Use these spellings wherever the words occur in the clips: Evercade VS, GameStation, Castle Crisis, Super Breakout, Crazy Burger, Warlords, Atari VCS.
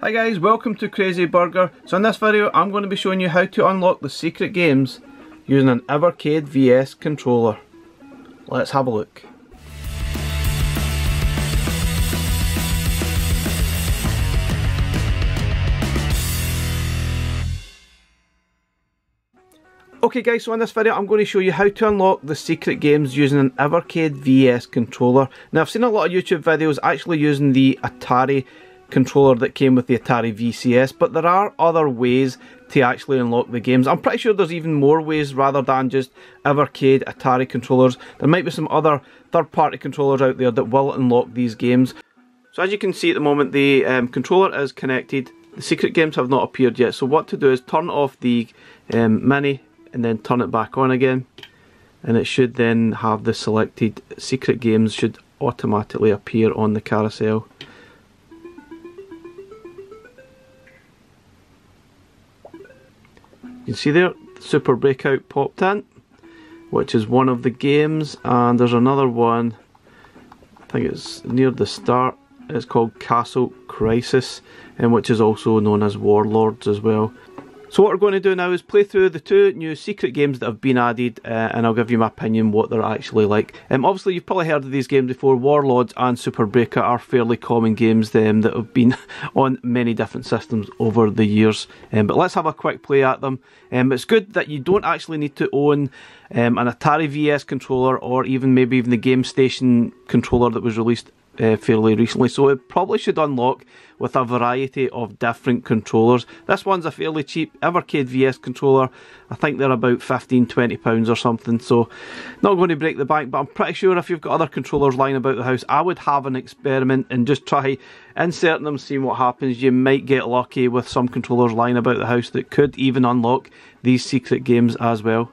Hi guys, welcome to Crazy Burger. So in this video I'm going to be showing you how to unlock the secret games using an Evercade VS controller. Let's have a look. Okay guys, so in this video I'm going to show you how to unlock the secret games using an Evercade VS controller. Now I've seen a lot of YouTube videos actually using the Atari controller that came with the Atari VCS, but there are other ways to actually unlock the games. I'm pretty sure there's even more ways rather than just Evercade Atari controllers. There might be some other third-party controllers out there that will unlock these games. So as you can see at the moment, the controller is connected. The secret games have not appeared yet, so what to do is turn off the mini and then turn it back on again, and it should then have the selected secret games should automatically appear on the carousel. You can see there, Super Breakout popped in, which is one of the games, and there's another one, I think it's near the start, it's called Castle Crisis, and which is also known as Warlords as well. So what we're going to do now is play through the two new secret games that have been added and I'll give you my opinion what they're actually like. Obviously you've probably heard of these games before. Warlords and Super Breakout are fairly common games that have been on many different systems over the years. But let's have a quick play at them. It's good that you don't actually need to own an Atari VS controller or even maybe even the GameStation controller that was released fairly recently, so it probably should unlock with a variety of different controllers. This one's a fairly cheap Evercade VS controller. I think they're about £15–20 or something, so not going to break the bank, but I'm pretty sure if you've got other controllers lying about the house, I would have an experiment and just try inserting them, seeing what happens. You might get lucky with some controllers lying about the house that could even unlock these secret games as well.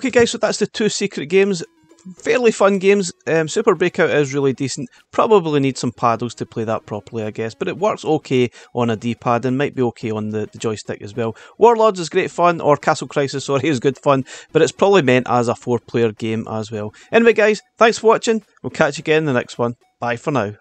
Okay guys, so that's the two secret games. Fairly fun games. Super Breakout is really decent. Probably need some paddles to play that properly, I guess, but it works okay on a D-pad and might be okay on the joystick as well. Warlords is great fun, or Castle Crisis, sorry, is good fun, but it's probably meant as a 4-player game as well. Anyway guys, thanks for watching. We'll catch you again in the next one. Bye for now.